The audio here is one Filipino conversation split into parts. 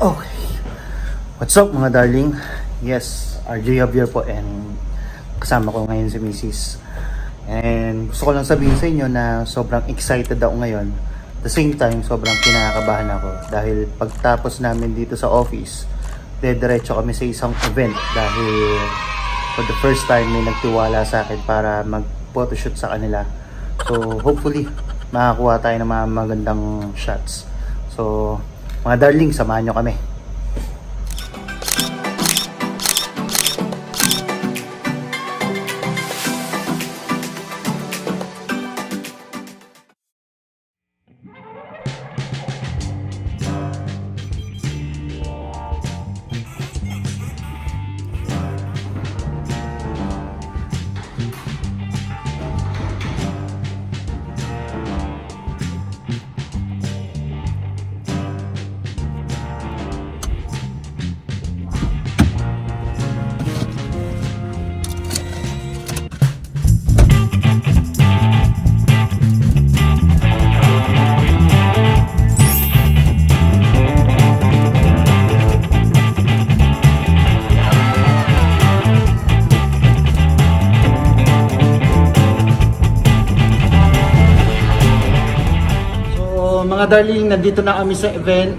Okay. What's up mga darling? Yes, RJ Javier po and kasama ko ngayon si Mrs. And gusto ko lang sabihin sa inyo na sobrang excited ako ngayon. At the same time, sobrang kinakabahan ako dahil pagtapos namin dito sa office, diretso kami sa isang event dahil for the first time may nagtiwala sa akin para mag-photoshoot sa kanila. So hopefully, makakuha tayo ng mga magandang shots. So, mga darling, samahan nyo kami. Mga darling, nandito na kami sa event.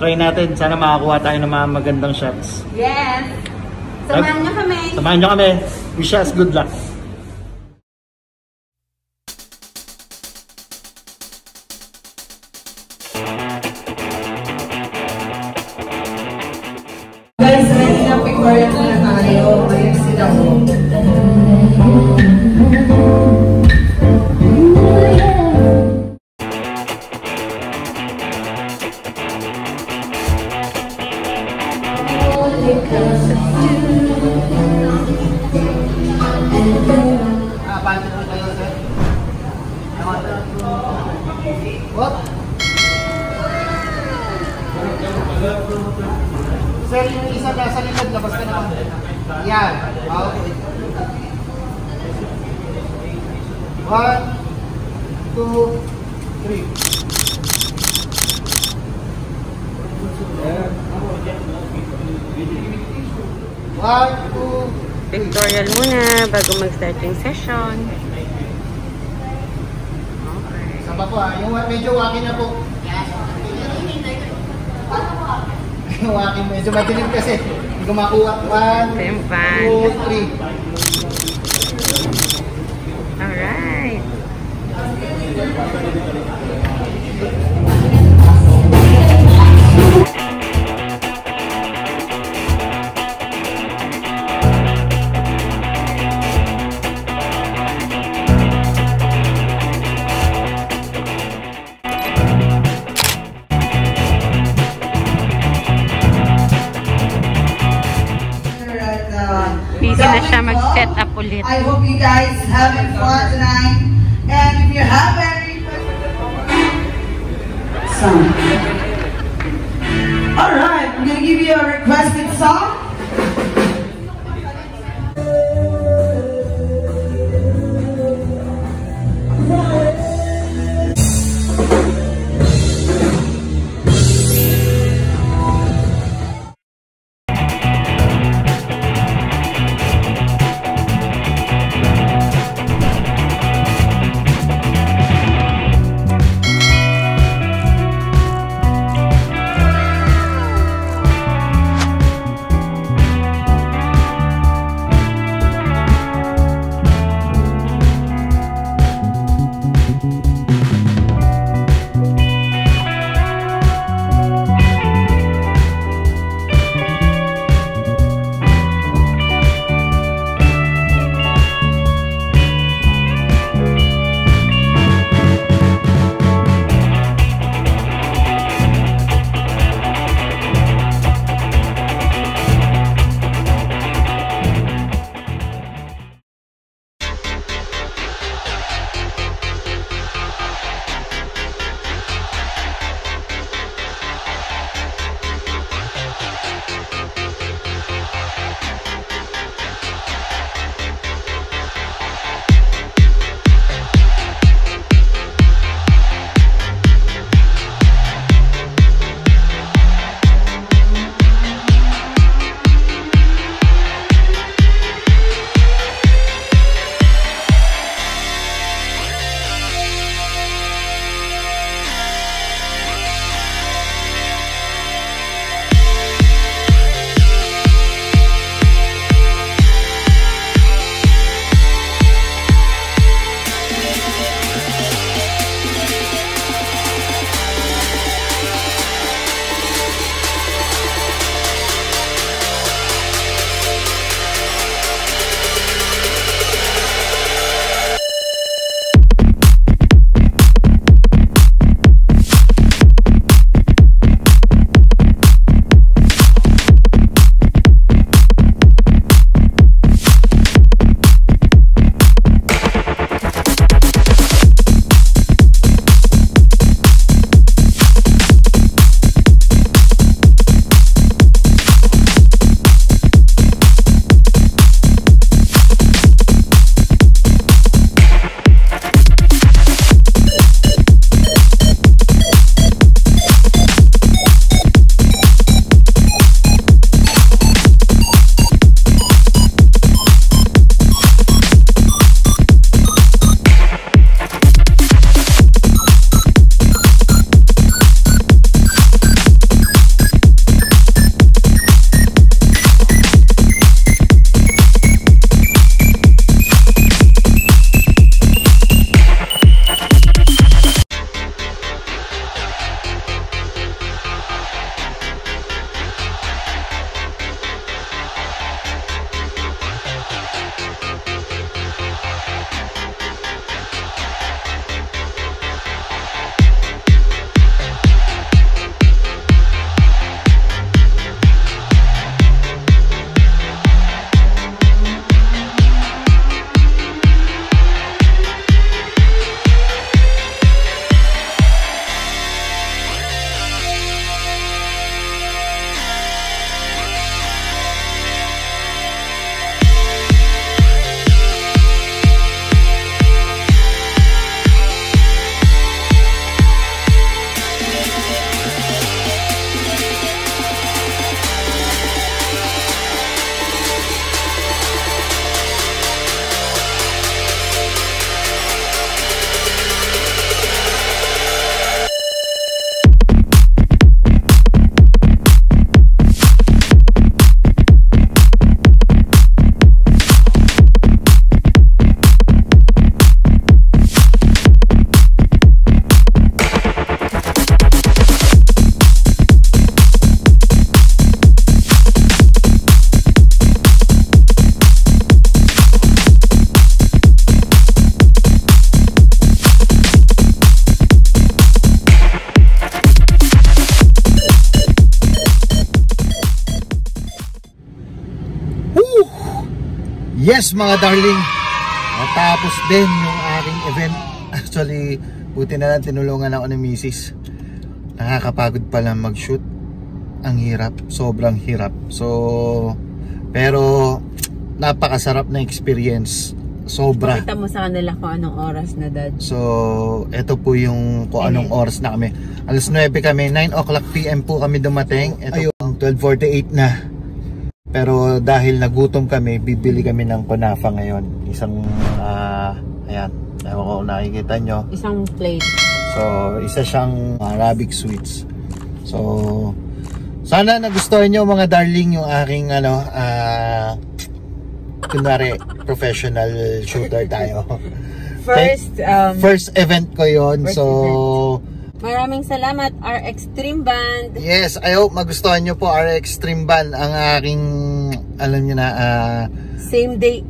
Try natin. Sana makakuha tayo ng mga magandang shots. Yes! Samahan nyo kami! Samahan nyo kami! Wish us good luck! Guys, ready na pictorial na tayo. Ayun sila ko. Sir, yung isa na sa likod, labas ka naman. Yan. Okay. 1, 2, 3. Pictorial muna bago mag-start yung session. Okay. Saba po ha. Yung medyo waki na po. Wakin mo. Medyo madilim kasi. Hindi ko makuha. 1, 2, 3. Alright. Mag-set up ulit. I hope you guys having fun tonight. And if you have any song. Alright, I'm gonna give you a requested song. Yes, mga darling, natapos din yung aking event. Actually, buti na lang tinulungan ako ni misis. Nakakapagod pala mag-shoot. Ang hirap, sobrang hirap. So, pero napakasarap na experience. Sobra. Kita mo sa kanila kung anong oras na, Dad. So, ito po yung kung anong oras na kami. Alas 9 kami, 9:00 PM po kami dumating. Ito yung 12:48 na. Pero dahil nagutom kami, bibili kami ng kunafa ngayon. Isang, ayan, ewan ko kung nakikita nyo. Isang plate. So, isa siyang Arabic sweets. So, sana nagustuhan nyo, mga darling, yung aking, ano, kunwari, professional shooter tayo. First event ko yun. So, maraming salamat, our Extreme Band. Yes, I hope magustuhan nyo po our Extreme Band. Ang aking, alam nyo na, same day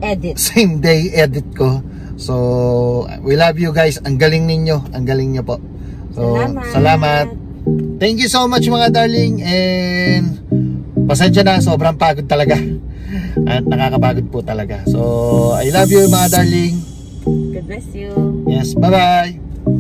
edit ko. So, we love you guys. Ang galing ninyo. Ang galing nyo po. So, salamat. Thank you so much, mga darling. And pasensya na, sobrang pagod talaga. At nakakapagod po talaga. So, I love you, mga darling. God bless you. Yes, bye-bye.